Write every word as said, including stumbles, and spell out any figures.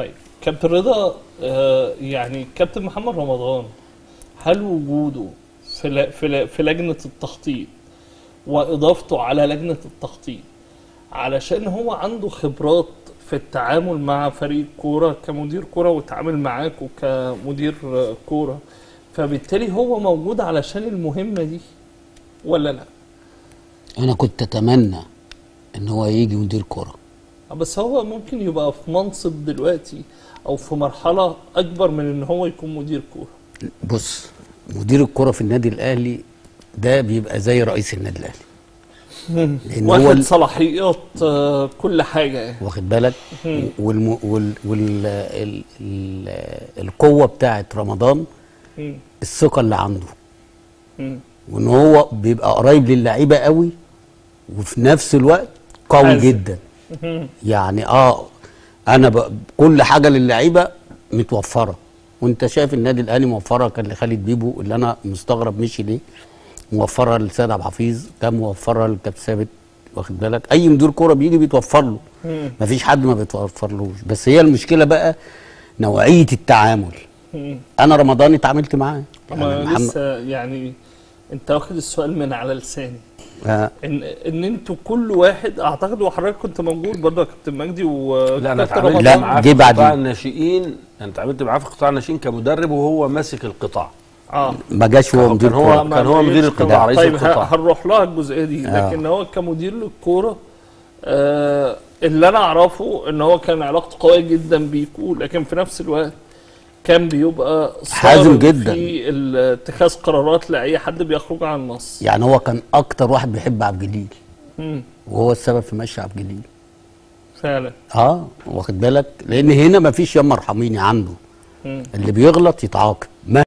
طيب كابتن رضا، يعني كابتن محمد رمضان هل وجوده في في في لجنه التخطيط واضافته على لجنه التخطيط علشان هو عنده خبرات في التعامل مع فريق كوره كمدير كوره وتعامل معاك وكمدير كوره، فبالتالي هو موجود علشان المهمه دي ولا لا؟ انا كنت اتمنى ان هو يجي مدير كوره، بس هو ممكن يبقى في منصب دلوقتي او في مرحله اكبر من ان هو يكون مدير كوره. بص، مدير الكوره في النادي الاهلي ده بيبقى زي رئيس النادي الاهلي، واخد صلاحيات كل حاجه، واخد بالك. والقوه بتاعه رمضان الثقه اللي عنده، وان هو بيبقى قريب للعيبه قوي، وفي نفس الوقت قوي جدا. يعني اه انا كل حاجه للعيبه متوفره، وانت شايف النادي الاهلي موفره، كان لخالد بيبو اللي انا مستغرب مشي ليه، موفره لسيد عبد الحفيظ، كان موفره لكابتن ثابت، واخد بالك. اي مدير كوره بيجي بيتوفر له، مفيش حد ما بيتوفرلوش. بس هي المشكله بقى نوعيه التعامل. انا رمضان اتعاملت معاه يعني لسه، يعني انت واخد السؤال من على لساني. آه. ان ان انتوا كل واحد اعتقد، وحضرتك كنت موجود برضه يا كابتن مجدي، وكابتن رمضان لا انا اتعاملت معاه في قطاع الناشئين، انا اتعاملت معاه في قطاع الناشئين كمدرب وهو ماسك القطاع. اه ما جاش هو مدير، كان هو كان هو مدير القطاع، رئيس القطاع. طيب هنروح لها الجزئيه دي، لكن آه. هو كمدير للكوره آه اللي انا اعرفه ان هو كان علاقته قويه جدا بيكو، لكن في نفس الوقت كان بيبقى حازم جدا في اتخاذ قرارات لاي حد بيخرج عن النص. يعني هو كان اكتر واحد بيحب عبد الجليل، وهو السبب في مشي عبد الجليل فعلا. اه واخد بالك، لان هنا مفيش يا مرحميني عنده، مم. اللي بيغلط يتعاقب.